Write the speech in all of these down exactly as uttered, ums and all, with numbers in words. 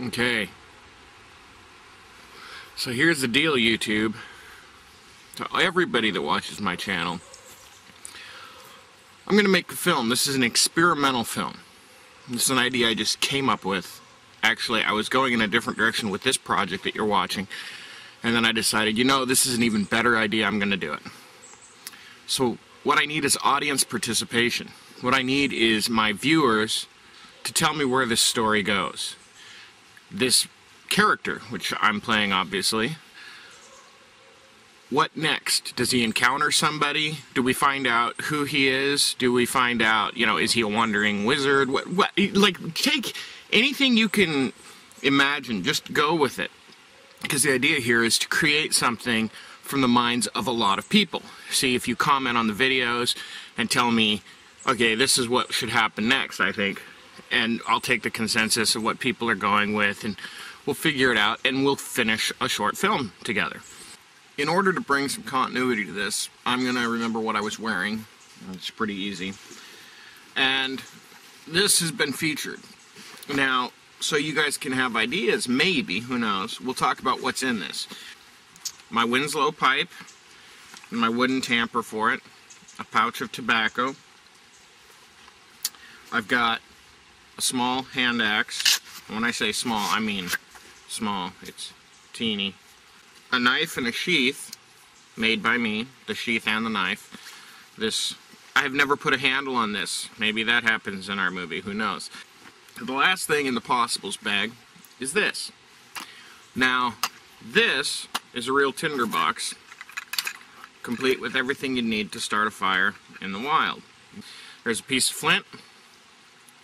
Okay, so here's the deal, YouTube. To everybody that watches my channel, I'm gonna make a film. This is an experimental film. This is an idea I just came up with. Actually, I was going in a different direction with this project that you're watching, and then I decided, you know, this is an even better idea, I'm gonna do it. So what I need is audience participation. What I need is my viewers to tell me where this story goes. This character, which I'm playing, obviously, what next? Does he encounter somebody? Do we find out who he is? Do we find out, you know, is he a wandering wizard? What, what, like, take anything you can imagine, just go with it. Because the idea here is to create something from the minds of a lot of people. See, if you comment on the videos and tell me, okay, this is what should happen next, I think, and I'll take the consensus of what people are going with, and we'll figure it out, and we'll finish a short film together. In order to bring some continuity to this, I'm going to remember what I was wearing. It's pretty easy. And this has been featured. Now, so you guys can have ideas, maybe, who knows. We'll talk about what's in this. My Winslow pipe, and my wooden tamper for it, a pouch of tobacco. I've got a small hand axe. When I say small, I mean small. It's teeny. A knife and a sheath made by me, the sheath and the knife. This, I have never put a handle on this. Maybe that happens in our movie, who knows. The last thing in the possibles bag is this. Now, this is a real tinder box, complete with everything you need to start a fire in the wild. There's a piece of flint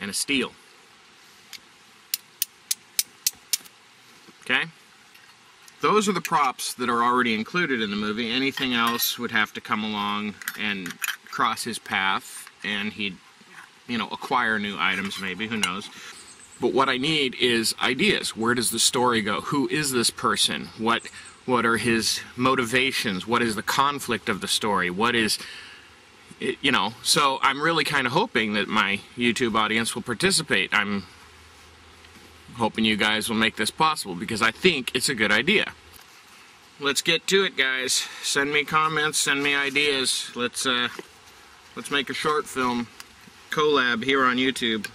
and a steel. Okay? Those are the props that are already included in the movie. Anything else would have to come along and cross his path, and he'd, you know, acquire new items maybe, who knows. But what I need is ideas. Where does the story go? Who is this person? What, what are his motivations? What is the conflict of the story? What is... It, you know, so I'm really kind of hoping that my YouTube audience will participate. I'm hoping you guys will make this possible, because I think it's a good idea. Let's get to it, guys. Send me comments, send me ideas. Let's, uh, let's make a short film collab here on YouTube.